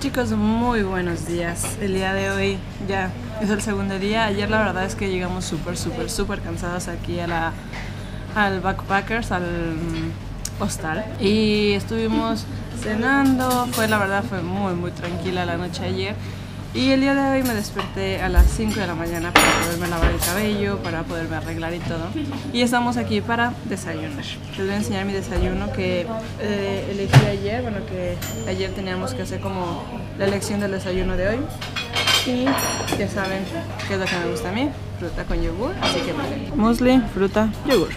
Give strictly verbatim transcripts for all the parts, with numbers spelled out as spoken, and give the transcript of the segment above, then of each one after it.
Hola chicos, muy buenos días. El día de hoy ya es el segundo día. Ayer la verdad es que llegamos súper, súper, súper cansados aquí a la, al Backpackers, al hostal. Y estuvimos cenando, fue la verdad fue muy, muy tranquila la noche ayer. Y el día de hoy me desperté a las cinco de la mañana para poderme lavar el cabello, para poderme arreglar y todo. Y estamos aquí para desayunar. Les voy a enseñar mi desayuno que eh, elegí ayer. Bueno, que ayer teníamos que hacer como la elección del desayuno de hoy. Y ya saben qué es lo que me gusta a mí, fruta con yogur. Así que vale. Muesli, fruta, yogur.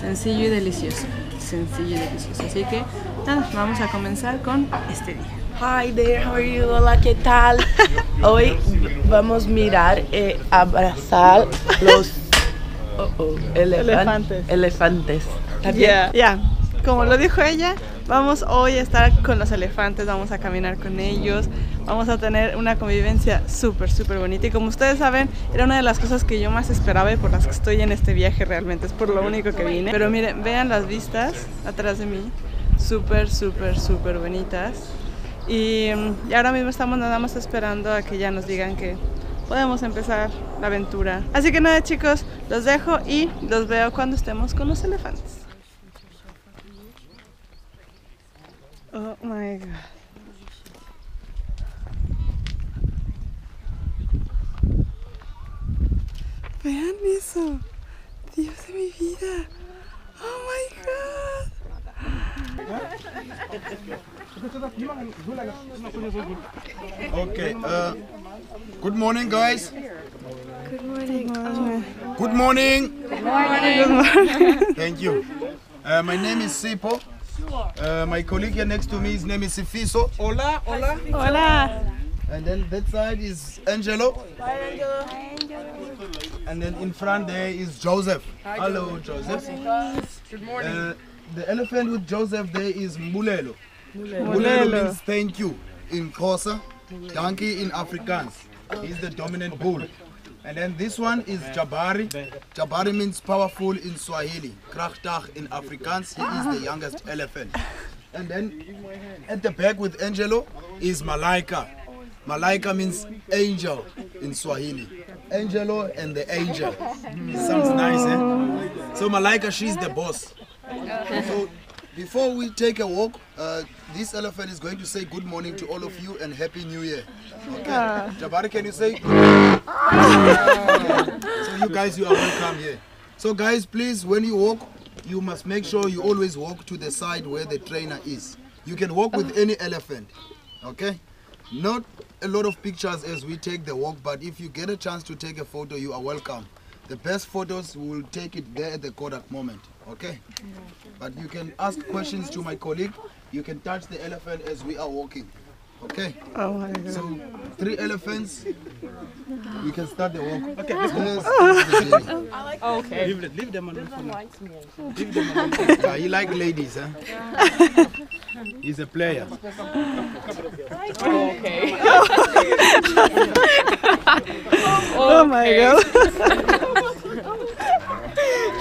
Sencillo y delicioso. Sencillo y delicioso. Así que nada, vamos a comenzar con este día. Hi there, how are you? Hola, ¿qué tal? Hoy vamos a mirar y abrazar los oh, oh, elefan elefantes. elefantes. Ya, yeah. yeah. Como lo dijo ella, vamos hoy a estar con los elefantes, vamos a caminar con ellos, vamos a tener una convivencia súper, súper bonita. Y como ustedes saben, era una de las cosas que yo más esperaba y por las que estoy en este viaje realmente, es por lo único que vine. Pero miren, vean las vistas atrás de mí, súper, súper, súper bonitas. Y ahora mismo estamos nada más esperando a que ya nos digan que podemos empezar la aventura. Así que nada chicos, los dejo y los veo cuando estemos con los elefantes. Oh my god. Vean eso. Dios de mi vida. Oh my god. Okay, uh, good morning guys. Good morning. Oh. Good morning. Good morning. Good morning. Thank you. Uh, my name is Sipho. Uh, my colleague here next to me, his name is Sifiso. Hola, hola. Hola. And then that side is Angelo. Hi, Angelo. Hi, Angelo. And then in front there is Joseph. Hi, hello, Joseph. Good morning. Uh, the elephant with Joseph there is Mulelo. Mulelo. Mulelo means thank you in Xhosa, donkey in Afrikaans. He's the dominant bull. And then this one is Jabari. Jabari means powerful in Swahili. Krachtig in Afrikaans. He is the youngest elephant. And then at the back with Angelo is Malaika. Malaika means angel in Swahili. Angelo and the angel. It sounds nice, eh? So Malaika, she's the boss. So, before we take a walk, uh, this elephant is going to say good morning to all of you and Happy New Year. Okay. Yeah. Jabari, can you say? So you guys, you are welcome here. So guys, please, when you walk, you must make sure you always walk to the side where the trainer is. You can walk with any elephant, okay? Not a lot of pictures as we take the walk, but if you get a chance to take a photo, you are welcome. The best photos, we will take it there at the Kodak moment, okay? But you can ask questions to my colleague. You can touch the elephant as we are walking, okay? Oh my God. So, three elephants, we can start the walk. Okay, let's go. I like okay. Leave, leave them alone for now. Leave them alone. Yeah, he likes ladies, huh? Yeah. He's a player. Oh, okay. Oh my God.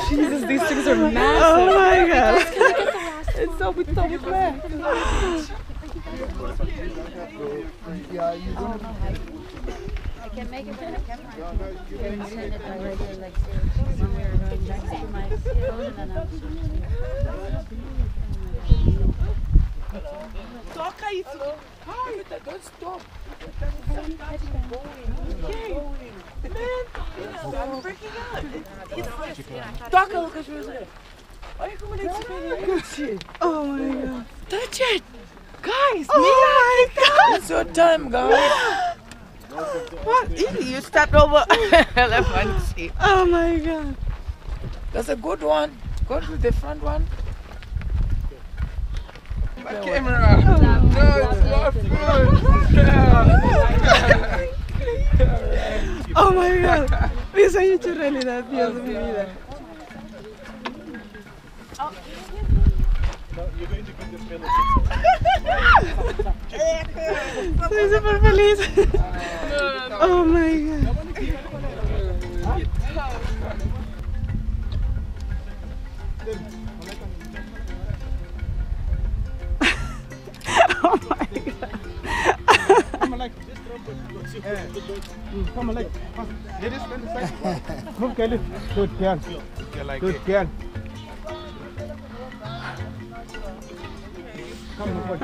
Jesus, these things are massive. Oh my god. It's so big, so big. I can make it to the camera. Like somewhere going back to my phone and I'm hi, don't stop. Okay. Man, I'm freaking out. It's just... Talk a little. Oh my god. Touch it! Guys, oh my god. It's your time, guys. What? You stepped over elephant. Oh my god. That's a good one. Go to the front one. My camera! No, it's not good! Yeah. Yeah. Oh my god! Mis sueños hecho realidad, Dios de mi vida. Estoy súper feliz. Oh my god. Oh my god. like, just drop it. Come on, like, ladies, stand aside. Move, Kelly. Good girl. Good girl. Come on.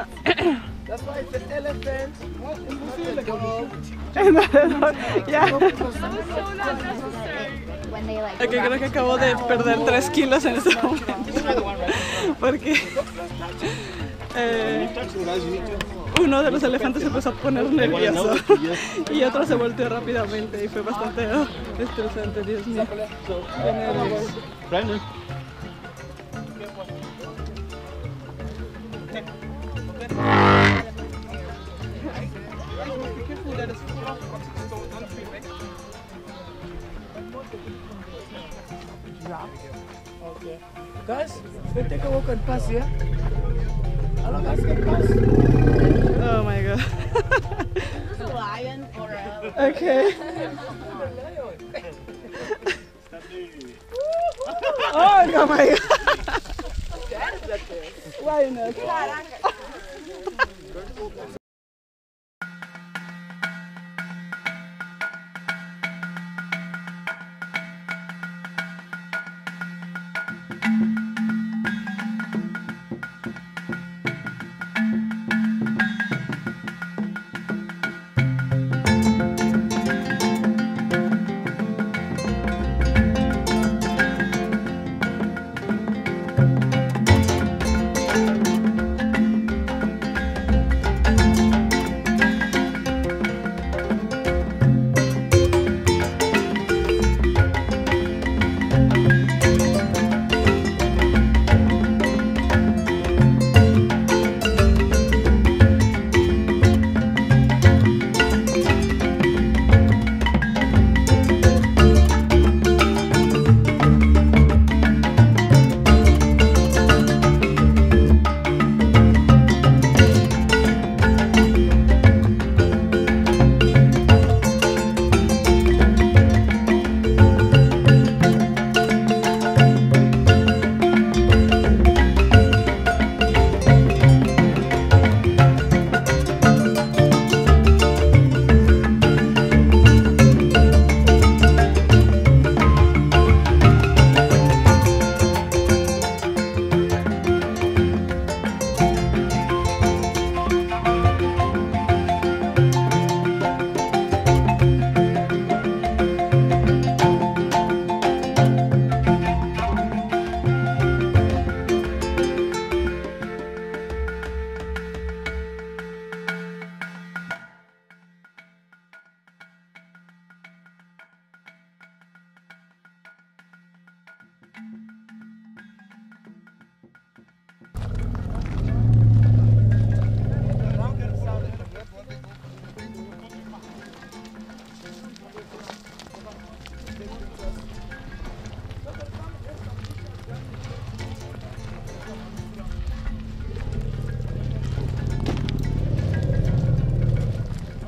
That's why it's an elephant. What? It's not a dog. Yeah. Ok, creo que acabo de perder tres kilos en este momento. Porque eh, uno de los elefantes se empezó a poner nervioso y otro se volteó rápidamente y fue bastante oh, estresante, Dios mío. Okay. Guys, we take a walk and pass here. How long guys can pass? Oh my god. Is this a lion or a... Okay. Oh no, my god. Why not?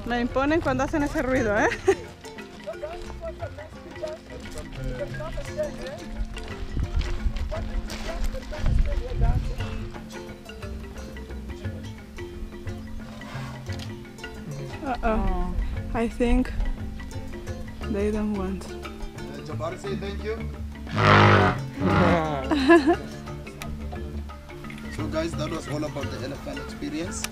Me imponen cuando hacen ese ruido, ¿eh? Uh-oh. I think they don't want. Uh, Jabari say thank you. So guys, that was all about the elephant experience.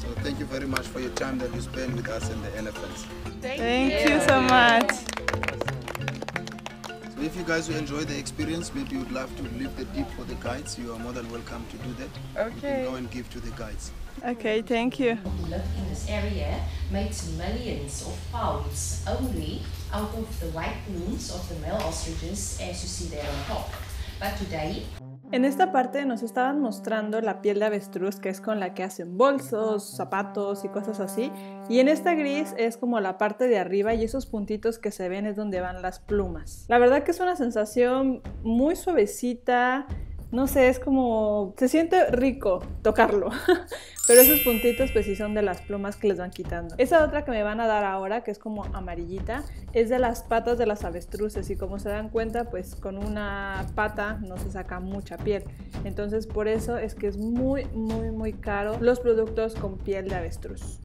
So thank you very much for your time that you spend with us and the elephants. Thank, thank you. you so much. So if you guys enjoyed the experience, maybe you'd love to leave the tip for the guides. You are more than welcome to do that. Okay. You can go and give to the guides. Okay, thank you. Who live in this area makes millions of pounds only out of the white plumes of the male ostriches as you see there on top. But today... En esta parte nos estaban mostrando la piel de avestruz, que es con la que hacen bolsos, zapatos y cosas así. Y en esta gris es como la parte de arriba y esos puntitos que se ven es donde van las plumas. La verdad que es una sensación muy suavecita, no sé, es como... se siente rico tocarlo. Pero esos puntitos pues sí son de las plumas que les van quitando. Esa otra que me van a dar ahora, que es como amarillita, es de las patas de las avestruces y como se dan cuenta, pues con una pata no se saca mucha piel. Entonces por eso es que es muy, muy, muy caro los productos con piel de avestruz.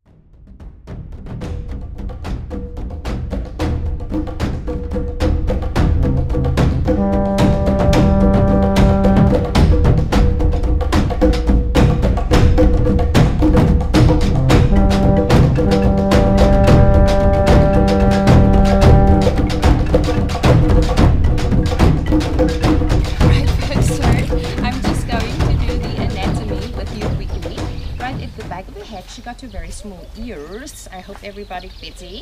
I hope everybody's busy.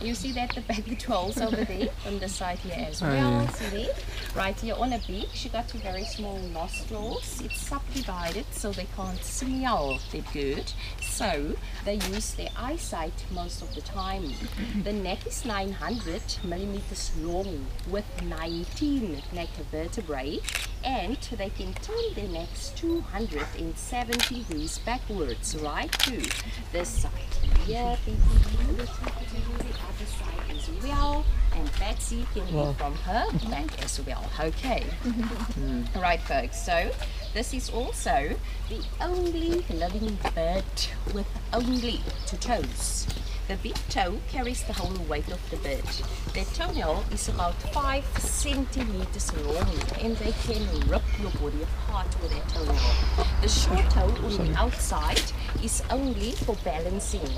You see that the baby trolls over there on the side here as well. Oh, yeah. See there? Right here on a beak, she got two very small nostrils. It's subdivided so they can't smell the dirt. So they use their eyesight most of the time. The neck is nine hundred millimeters long with nineteen neck vertebrae, and they can turn their necks two hundred seventy degrees backwards, right to this side here. Other side as well, and Betsy can hear from her back as well. Okay. Mm. Right, folks, so this is also the only living bird with only two toes. The big toe carries the whole weight of the bird. Their toenail is about five centimeters long, and they can rip your body apart with their toenail. The short toe on the outside is only for balancing.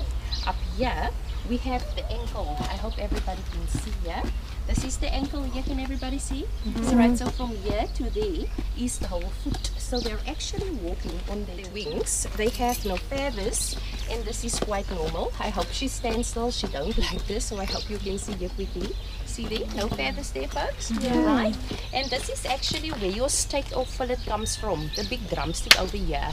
Up here, we have the ankle. I hope everybody can see here. This is the ankle here. Can everybody see? Mm-hmm. So, right, so from here to there is the whole foot. So they're actually walking on their wings. They have no feathers, and this is quite normal. I hope she stands still. She don't like this, so I hope you can see here quickly. See there? No feathers there, folks. Yeah. Right? And this is actually where your steak or fillet comes from. The big drumstick over here.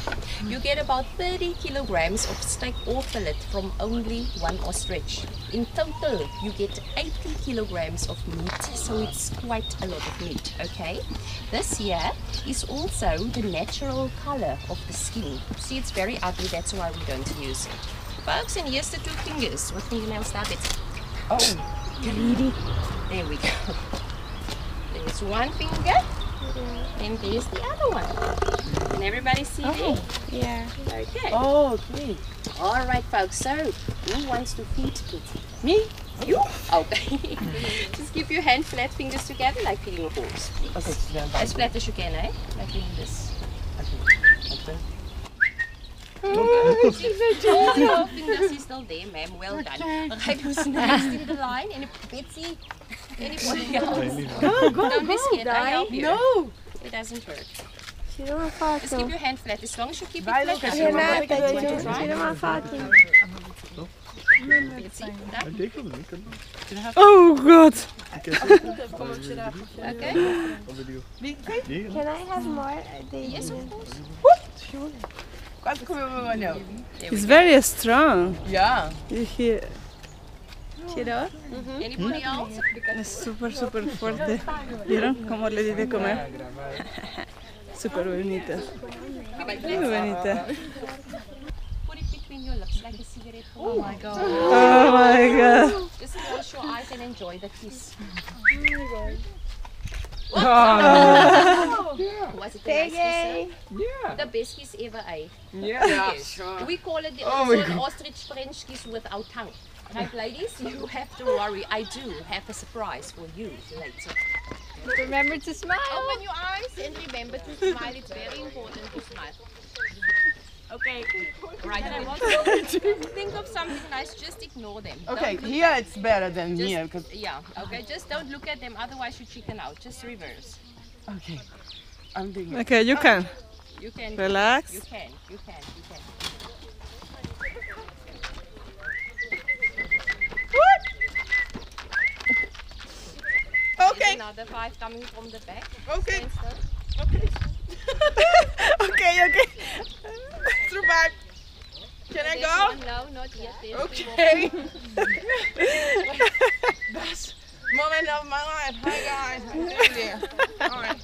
You get about thirty kilograms of steak or fillet from only one ostrich. In total, you get eighty kilograms of meat, so it's quite a lot of meat, okay? This here is also the natural color of the skin. See, it's very ugly, that's why we don't use it. Folks, and here's the two fingers. What fingernails are it? Oh, greedy. There we go. There's one finger, and there's the other one. Can everybody see oh, there? Yeah. Okay. Oh, great. All right, folks, so who wants to feed Kitty? Me? You? Okay. Just keep your hand flat fingers together like feeding a horse, please. Okay, as flat as you can, eh? Like doing this. Okay. Oh, she's a job. Fingers is still there, ma'am. Well okay. done. Right, who's next in the line? Any Betsy? Anybody else? Go, go, Don't be scared. I help you. No. It doesn't hurt. Just keep your hand flat. As long as you keep it flat, that's what Oh God! Okay. Can I have more? Yes, of course. What? Sure. It's very strong. Yeah. You hear? You know? Anybody else? Es super super fuerte. ¿Vieron cómo le di de comer? Super bonita. Muy bonita. Your lips like a cigarette. Oh my God. Oh my God. Just close your eyes and enjoy the kiss. Oh my God. Oh. Yeah. Was it the best kiss? Yeah. The best kiss ever, eh? Yeah. yeah sure. We call it the oh ostrich French kiss without tongue. Right, ladies? You have to worry. I do have a surprise for you later. Remember to smile. Open your eyes and remember to smile. It's very important to smile. Okay, right. I want to think of something nice, just ignore them. Okay, here it's better than just, here. Cause yeah, okay, just don't look at them, otherwise you chicken out. Just reverse. Okay, I'm doing it. Okay, you can. You can. Relax. You can, you can, you can. What? Okay. Another five coming from the back. Okay. Okay. okay, okay. Through back. Can I go? No, not yet. Okay. Best moment of my life. Hi guys. Hi. All right.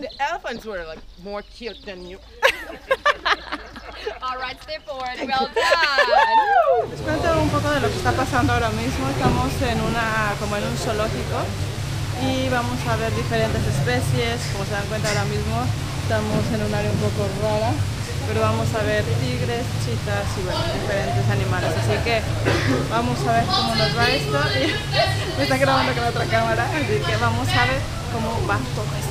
The elephants were like more cute than you. All right, step forward. Well done. Les cuento un poco de lo que está pasando ahora mismo. Estamos en una como en un zoológico. Y vamos a ver diferentes especies. Como se dan cuenta ahora mismo, estamos en un área un poco rara, pero vamos a ver tigres, chitas y bueno, diferentes animales. Así que vamos a ver cómo nos va esto. Y me está grabando con otra cámara, así que vamos a ver cómo va todo esto.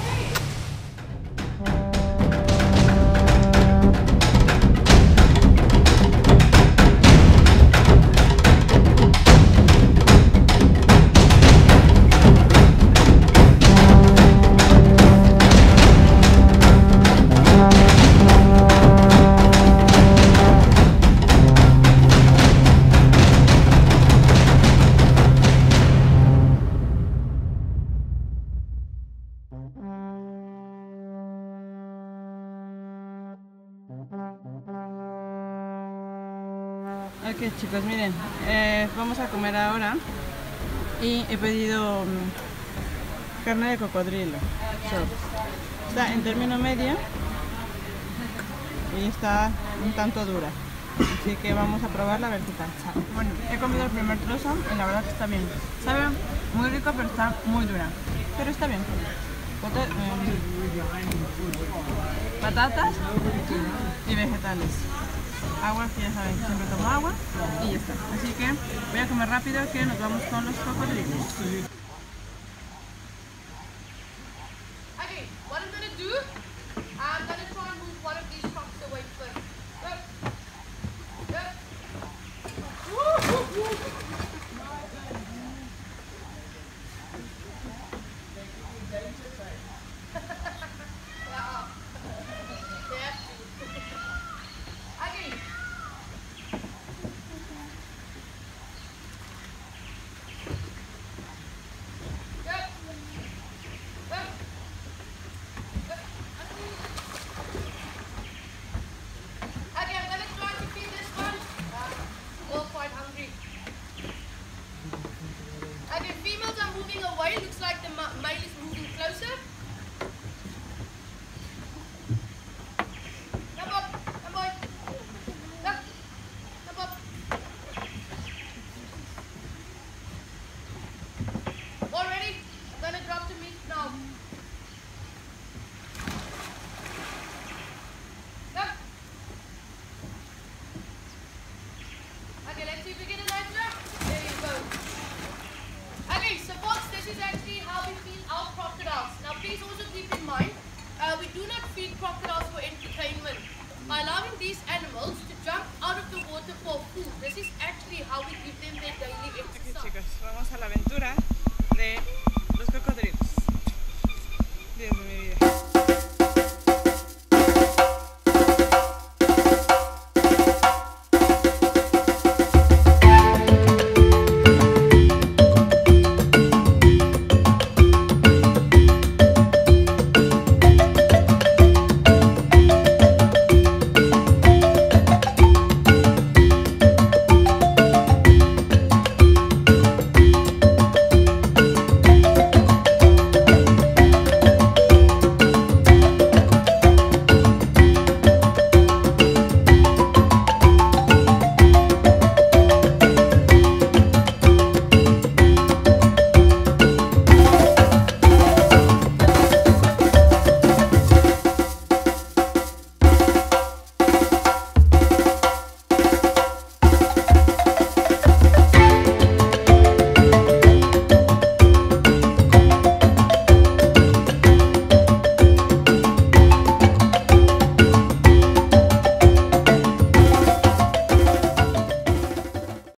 Ok chicos, miren, eh, vamos a comer ahora y he pedido um, carne de cocodrilo. So, está en término medio y está un tanto dura, así que vamos a probarla a ver qué tal sabe. Bueno, he comido el primer trozo y la verdad que está bien. Sabe muy rico pero está muy dura, pero está bien. Pata eh, patatas y vegetales. Agua, que ya saben, siempre tomo agua y ya está. Así que voy a comer rápido que nos vamos con los cocodrilos. Vamos a la aventura de